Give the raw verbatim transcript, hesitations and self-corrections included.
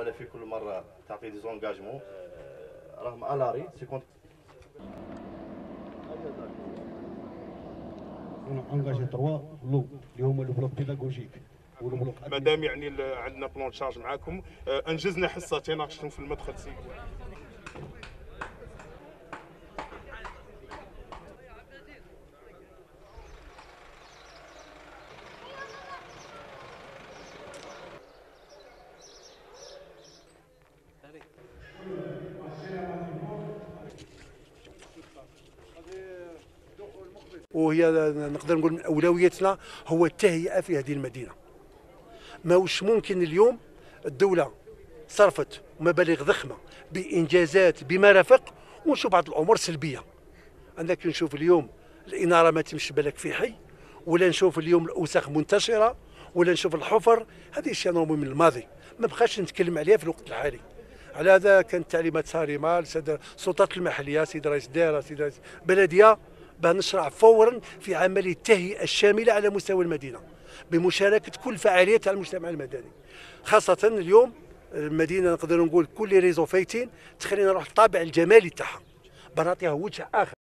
محاوله في كل مره تعطي دي زونجاجمون رغم الاري سيكون انجاجي ثلاثة لو اللي هما لو بلوك بيداغوجيك والبلوك مادام يعني عندنا بلون شارج معاكم. انجزنا حصتين ناقشتهم في المدخل سي وهي نقدر نقول من اولوياتنا هو التهيئه في هذه المدينه. ماهوش ممكن اليوم الدوله صرفت مبالغ ضخمه بانجازات بما رافق ونشوف بعض الامور سلبيه. انا كنشوف اليوم الاناره ما تمشي بالك في حي، ولا نشوف اليوم الاوساخ منتشره، ولا نشوف الحفر. هذه الشيء نورمال من الماضي ما بقاش نتكلم عليها في الوقت الحالي. على هذا كانت تعليمات صارمه السلطات المحليه سيد رئيس الدائره سيد رئيس البلديه باه نشرع فورا في عمليه التهيئه الشامله على مستوى المدينه بمشاركه كل فعاليات على المجتمع المدني، خاصه اليوم المدينه نقدر نقول كل ريزو فايتين تخلينا نروح الطابع الجمالي تاعها بنعطيها وجه اخر.